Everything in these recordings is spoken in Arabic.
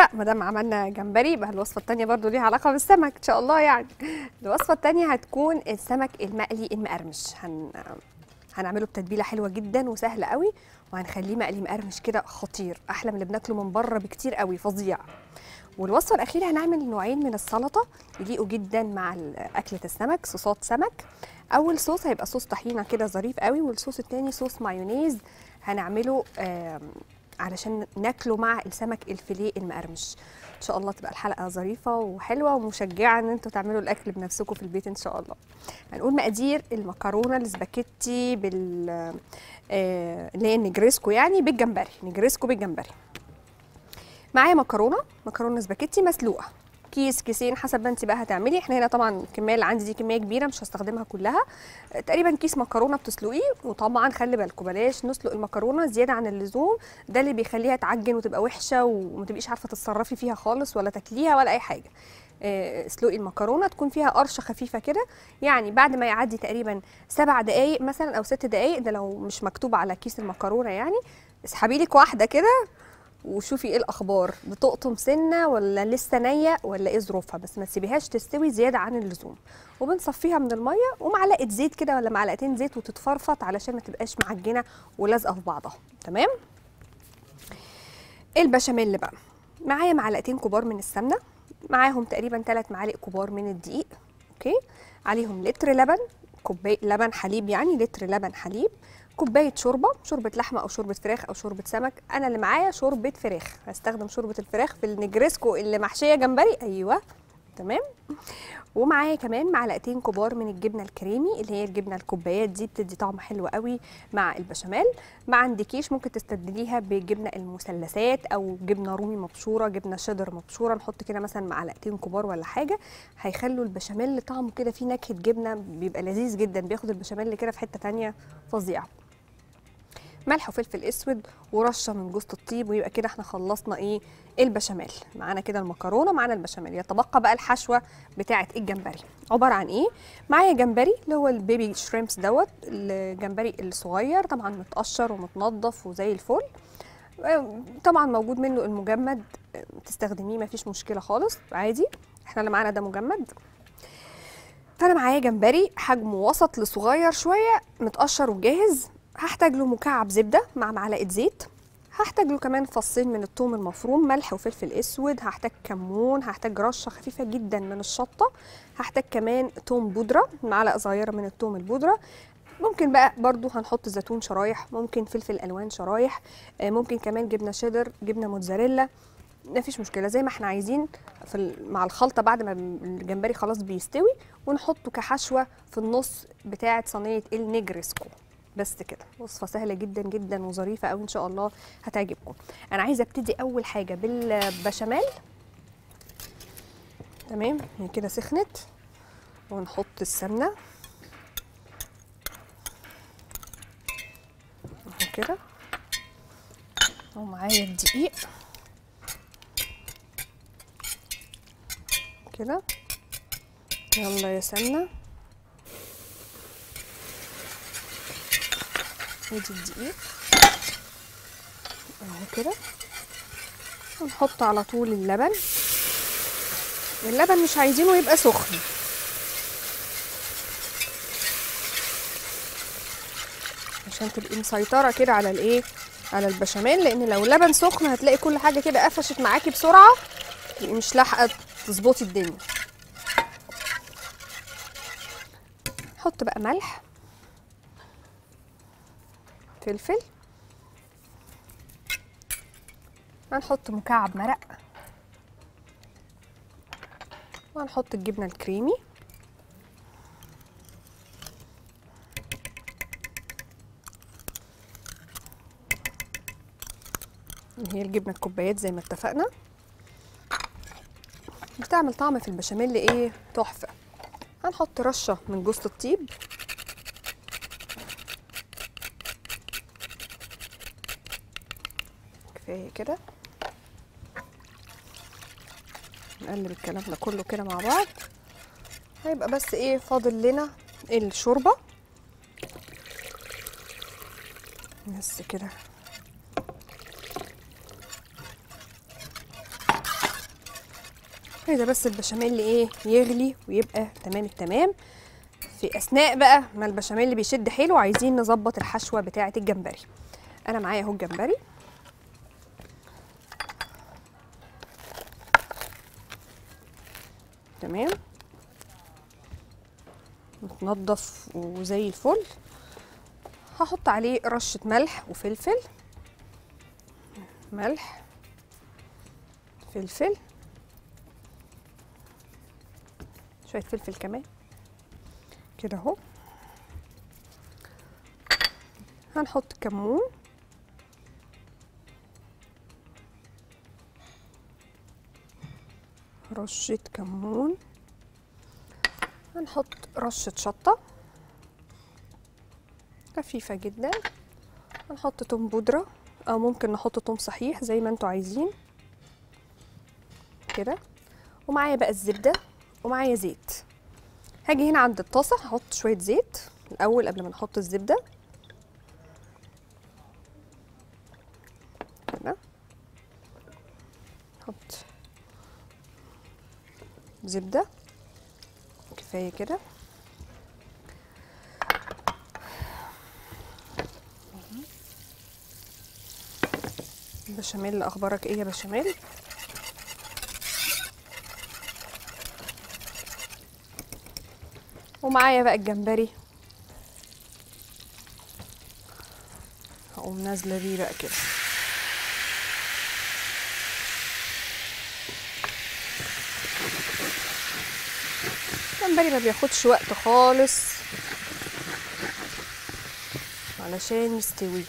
الورق. ما دام عملنا جمبري يبقى الوصفه الثانيه برضو ليها علاقه بالسمك ان شاء الله. يعني الوصفه الثانيه هتكون السمك المقلي المقرمش. هنعمله بتتبيله حلوه جدا وسهله قوي، وهنخليه مقلي مقرمش كده خطير، احلى من اللي بناكله من بره بكتير قوي، فظيع. والوصفه الاخيره هنعمل نوعين من السلطه يليقوا جدا مع اكله السمك، صوصات سمك. اول صوص هيبقى صوص طحينه كده ظريف قوي، والصوص الثاني صوص مايونيز هنعمله علشان ناكله مع السمك الفيليه المقرمش. ان شاء الله تبقى الحلقه ظريفه وحلوه ومشجعه ان انتوا تعملوا الاكل بنفسكم في البيت ان شاء الله. هنقول مقادير المكرونه الاسباجيتي اللي هي النجرسكو، يعني بالجمبري، نجرسكو بالجمبري. معايا مكرونه اسباجيتي مسلوقه، كيسين حسب ما انت بقى هتعملي. احنا هنا طبعا الكميه اللي عندي دي كميه كبيره مش هستخدمها كلها، تقريبا كيس مكرونه بتسلقيه. وطبعا خلي بالكم بلاش نسلق المكرونه زياده عن اللزوم، ده اللي بيخليها تعجن وتبقى وحشه وما تبقيش عارفه تتصرفي فيها خالص ولا تاكليها ولا اي حاجه. اسلقي المكرونه تكون فيها قرشه خفيفه كده، يعني بعد ما يعدي تقريبا 7 دقائق مثلا او 6 دقائق، ده لو مش مكتوب على كيس المكرونه يعني. اسحبي لك واحده كده وشوفي ايه الاخبار، بتقطم سنه ولا لسه نيه ولا ايه ظروفها، بس ما تسيبيهاش تستوي زياده عن اللزوم. وبنصفيها من الميه ومعلقه زيت كده ولا معلقتين زيت وتتفرفط علشان ما تبقاش معجنه ولازقه في بعضها، تمام؟ البشاميل بقى معايا معلقتين كبار من السمنه، معاهم تقريبا 3 معالق كبار من الدقيق، اوكي؟ عليهم لتر لبن، كوبايه لبن حليب، يعني لتر لبن حليب، كوبايه شوربه لحمه او شوربه فراخ او شوربه سمك. انا اللي معايا شوربه فراخ، هستخدم شوربه الفراخ في النجرسكو اللي محشيه جمبري، ايوه تمام. ومعايا كمان معلقتين كبار من الجبنه الكريمي، اللي هي الجبنه الكوبايات دي بتدي طعم حلو قوي مع البشاميل. ما عندكيش ممكن تستبدليها بجبنه المثلثات او جبنه رومي مبشوره، جبنه شيدر مبشوره، نحط كده مثلا معلقتين كبار ولا حاجه، هيخلوا البشاميل طعمه كده فيه نكهه جبنه، بيبقى لذيذ جدا، بياخد البشاميل كده في حته ثانيه فظيعه. ملح وفلفل اسود ورشه من جوز الطيب، ويبقى كده احنا خلصنا ايه البشاميل. معانا كده المكرونه، معانا البشاميل، يتبقى بقى الحشوه بتاعه الجمبري. عباره عن ايه؟ معايا جمبري اللي هو البيبي شريمبس دوت، الجمبري الصغير طبعا متقشر ومتنضف وزي الفل، طبعا موجود منه المجمد تستخدميه مفيش مشكله خالص عادي، احنا اللي معانا ده مجمد. فانا معايا جمبري حجمه وسط لصغير شويه متقشر وجاهز، هحتاج له مكعب زبده مع معلقه زيت، هحتاج له كمان فصين من الثوم المفروم، ملح وفلفل اسود، هحتاج كمون، هحتاج رشه خفيفه جدا من الشطه، هحتاج كمان ثوم بودره، معلقه صغيره من الثوم البودره. ممكن بقى برضو هنحط زيتون شرايح، ممكن فلفل الوان شرايح، ممكن كمان جبنه شيدر، جبنه موتزاريلا، مفيش مشكله زي ما احنا عايزين مع الخلطه. بعد ما الجمبري خلاص بيستوي ونحطه كحشوه في النص بتاعه صينيه النجرسكو. بس كده وصفه سهله جدا جدا وظريفه قوي ان شاء الله هتعجبكم. انا عايزه ابتدي اول حاجه بالبشاميل، تمام؟ هي كده سخنت، ونحط السمنه اهو كده، ومعايا الدقيق كده. يلا يا سمنه، ندي الدقيق اهو كده، ونحط على طول اللبن. اللبن مش عايزينه يبقى سخن، عشان تبقي مسيطره كده على الايه، على البشاميل، لان لو اللبن سخن هتلاقي كل حاجه كده قفشت معاكي بسرعه، تبقي مش لاحقه تظبطي الدنيا. نحط بقى ملح، فلفل، هنحط مكعب مرق، وهنحط الجبنه الكريمي، هي الجبنه الكوبايات زي ما اتفقنا، بتعمل طعم في البشاميل ايه تحفه. هنحط رشه من جوز الطيب، كفايه كده. نقلب الكلام ده كله كده مع بعض، هيبقى بس ايه فاضل لنا الشوربه بس كده. عايزه بس البشاميل ايه يغلي ويبقى تمام التمام. في اثناء بقى ما البشاميل بيشد حيله عايزين نظبط الحشوه بتاعه الجمبري. انا معايا اهو الجمبري، تمام، متنضف وزي الفل. هحط عليه رشه ملح وفلفل، ملح فلفل، شويه فلفل كمان كده اهو. هنحط كمون، رشه كمون، هنحط رشه شطه خفيفه جدا، هنحط توم بودره او ممكن نحط توم صحيح زي ما انتوا عايزين كده. ومعايا بقى الزبده ومعايا زيت. هاجي هنا عند الطاسه هحط شويه زيت الاول قبل ما نحط الزبده كده. نحط زبده كفايه كده. بشاميل، اخبارك ايه يا بشاميل؟ ومعايا بقى الجمبري هقوم نازله بيه بقى كده. الجمبري ما بياخدش وقت خالص علشان يستوي.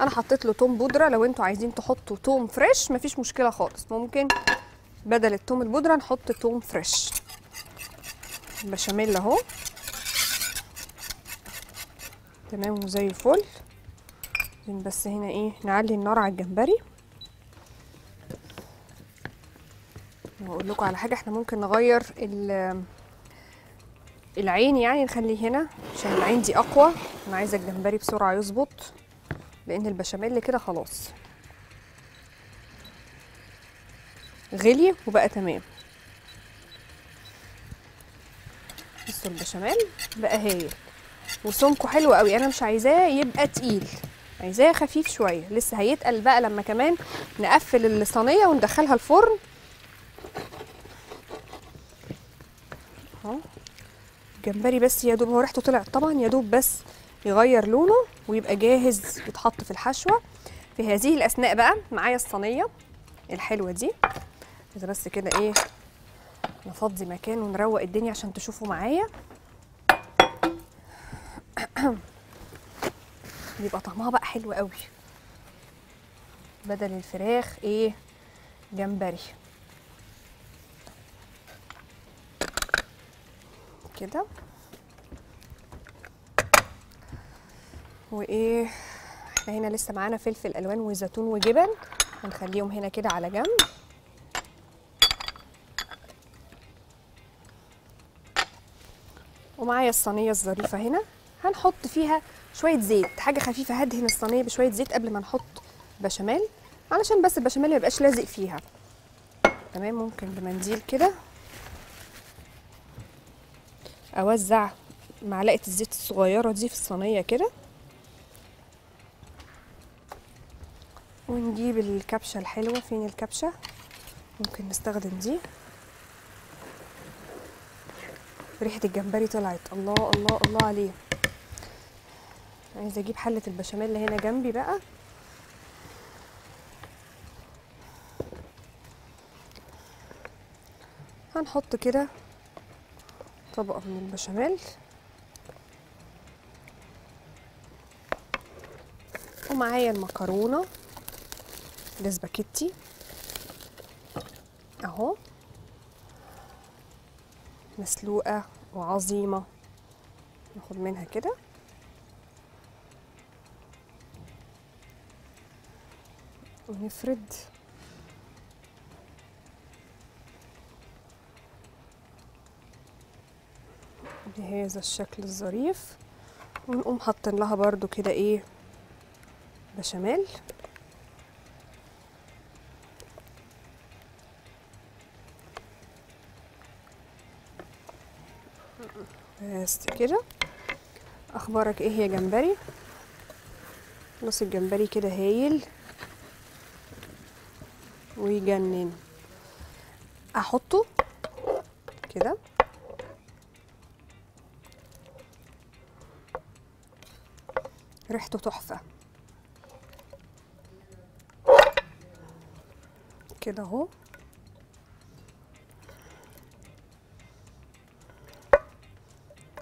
انا حطيت له توم بودره، لو انتوا عايزين تحطوا توم فريش مفيش مشكله خالص، ممكن بدل التوم البودره نحط توم فريش. البشاميل اهو تمام وزي الفل. بس هنا ايه نعلي النار على الجمبري. واقول لكم على حاجه، احنا ممكن نغير العين، يعني نخليه هنا عشان العين دي اقوى. انا عايزه الجمبري بسرعه يظبط لان البشاميل كده خلاص غلي وبقى تمام. بصوا البشاميل بقى هايل وسمكه حلو قوي. انا مش عايزاه يبقى تقيل، عايزاه خفيف شويه. لسه هيتقل بقى لما كمان نقفل الصينيه وندخلها الفرن اهو. الجمبري بس يا دوب، هو ريحته طلعت طبعا، يا دوب بس يغير لونه ويبقى جاهز يتحط في الحشوه. في هذه الاثناء بقى معايا الصينيه الحلوه دي، اذا بس كده ايه نفضي مكان ونروق الدنيا عشان تشوفوا معايا يبقى طعمها بقى حلو قوي. بدل الفراخ ايه جمبري كده. وايه احنا هنا لسه معانا فلفل الوان وزيتون وجبن، هنخليهم هنا كده على جنب. ومعايا الصينيه الظريفه هنا هنحط فيها شويه زيت، حاجه خفيفه. هدهن الصينيه بشويه زيت قبل ما نحط بشاميل علشان بس البشاميل ما يبقاش لازق فيها، تمام. ممكن بمنديل كده اوزع معلقه الزيت الصغيره دي في الصينيه كده. ونجيب الكبشه الحلوه، فين الكبشه؟ ممكن نستخدم دي. ريحه الجمبري طلعت، الله الله الله عليه. عايزه اجيب حله البشاميل هنا جنبي بقى. هنحط كده طبقه من البشاميل ومعايا المكرونه الاسباجيتي اهو، مسلوقه وعظيمه. ناخد منها كده ونفرد. بهذا الشكل الظريف. ونقوم حاطين لها برضو كده ايه بشاميل بس كده. اخبارك ايه يا جمبري؟ نص الجمبري كده هايل ويجنن. احطه كده ريحته تحفه كده اهو.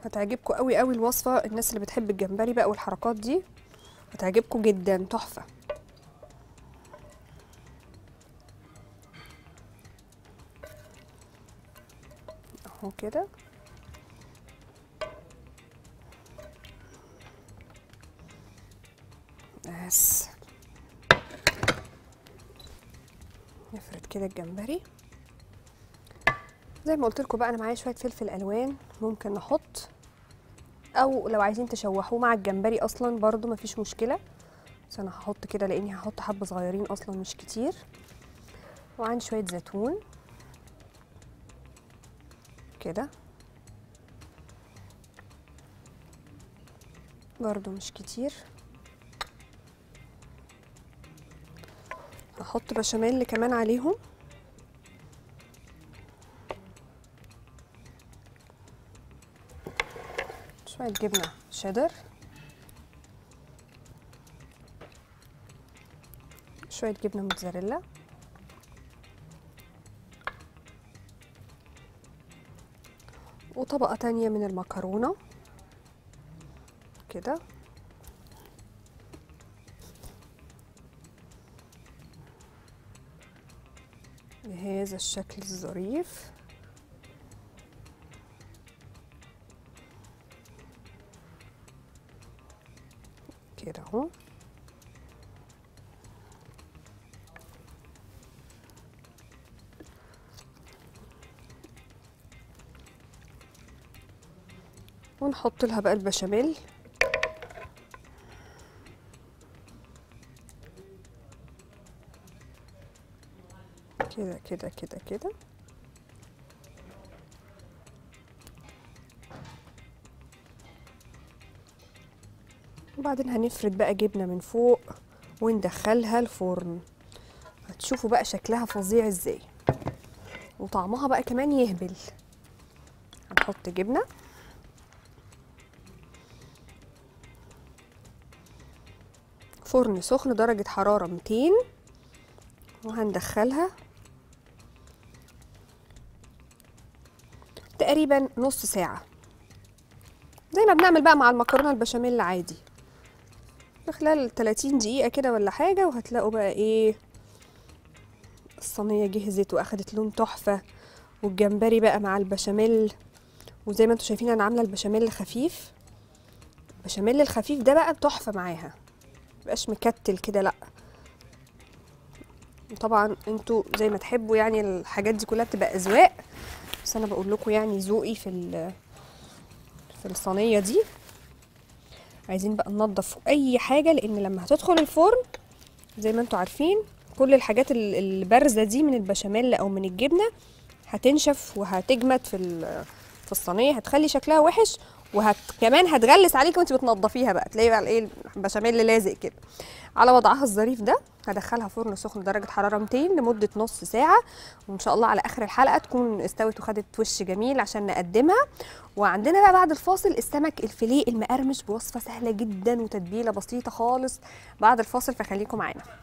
هتعجبكم قوي قوي الوصفه، الناس اللي بتحب الجمبري بقى والحركات دي هتعجبكم جدا، تحفه. اهو كده بس نفرد كده الجمبري. زي ما قلت لكم بقى انا معايا شويه فلفل الوان، ممكن نحط، او لو عايزين تشوحوه مع الجمبري اصلا برضو مفيش مشكله، بس انا هحط كده لاني هحط حبه صغيرين اصلا مش كتير. وعندي شويه زيتون كده برضو مش كتير. هحط بشاميل كمان عليهم شويه جبنه شيدر، شويه جبنه موتزاريلا، وطبقه تانية من المكرونه كده. بهذا الشكل الظريف كده اهو. ونحط لها بقى البشاميل. كده كده كده كده وبعدين هنفرد بقى جبنه من فوق وندخلها الفرن. هتشوفوا بقى شكلها فظيع ازاي وطعمها بقى كمان يهبل. هنحط جبنه فرن سخن درجه حراره 200 وهندخلها تقريبا نص ساعة زي ما بنعمل بقى مع المكرونة البشاميل عادي، في خلال 30 دقيقة كده ولا حاجة. وهتلاقوا بقى ايه، الصينية جهزت واخدت لون تحفة، والجمبري بقى مع البشاميل. وزي ما انتوا شايفين انا عاملة البشاميل الخفيف. البشاميل الخفيف ده بقى تحفة معاها، مبقاش مكتل كده لأ. وطبعا انتوا زي ما تحبوا يعني، الحاجات دي كلها بتبقى اذواق، بس انا بقول لكم يعني ذوقي في الصينيه دي. عايزين بقى ننضف اي حاجه، لان لما هتدخل الفرن زي ما انتوا عارفين كل الحاجات البارزه دي من البشاميل او من الجبنه هتنشف وهتجمد في الصينيه، هتخلي شكلها وحش، وكمان هتغلس عليك وانت بتنضفيها بقى، تلاقي بقى ايه البشاميل لازق كده. على وضعها الظريف ده هدخلها فرن سخن درجه حراره 200 لمده نص ساعه، وان شاء الله على اخر الحلقه تكون استوت وخدت وش جميل عشان نقدمها. وعندنا بقى بعد الفاصل السمك الفيليه المقرمش بوصفه سهله جدا وتتبيله بسيطه خالص بعد الفاصل، فخليكم معانا.